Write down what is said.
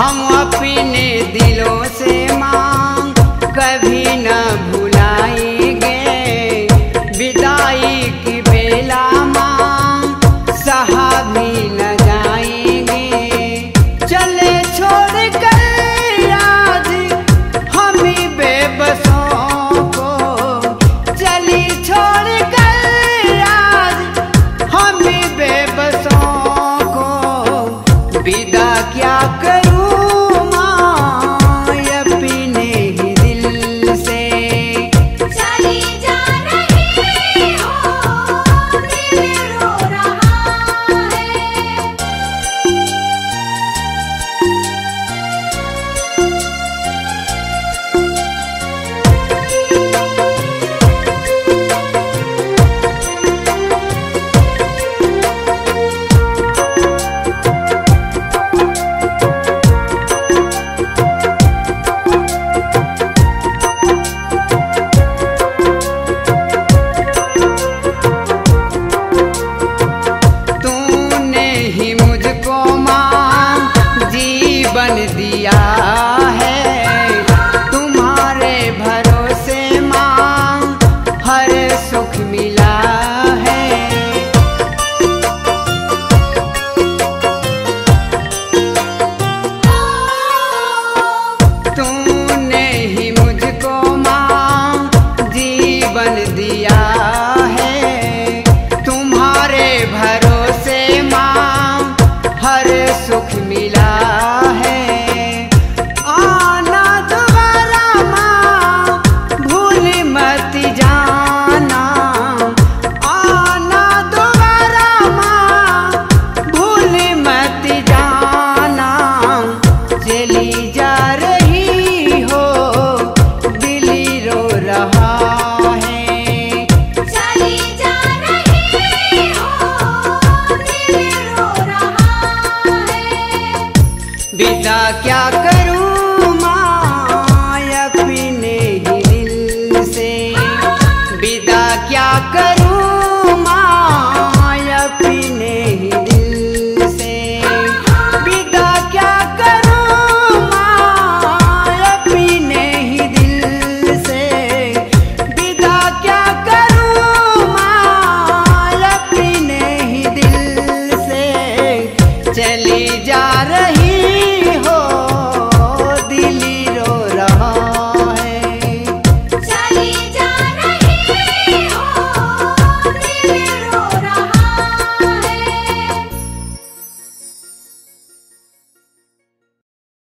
हम अपने दिलों से मांग कभी न भुलाएंगे, विदाई की बेला मांग सहा भी न जाएंगे। चले छोड़ कर राज हम बेबसों को, चली छोड़ कर राज हम बेबसों को। विदा क्या करूं दिया है तुम्हारे भरोसे मां हर सुख मिला है। तूने ही मुझको मां जीवन दिया है, तुम्हारे भरोसे मां हर सुख मिला है। विदा क्या कर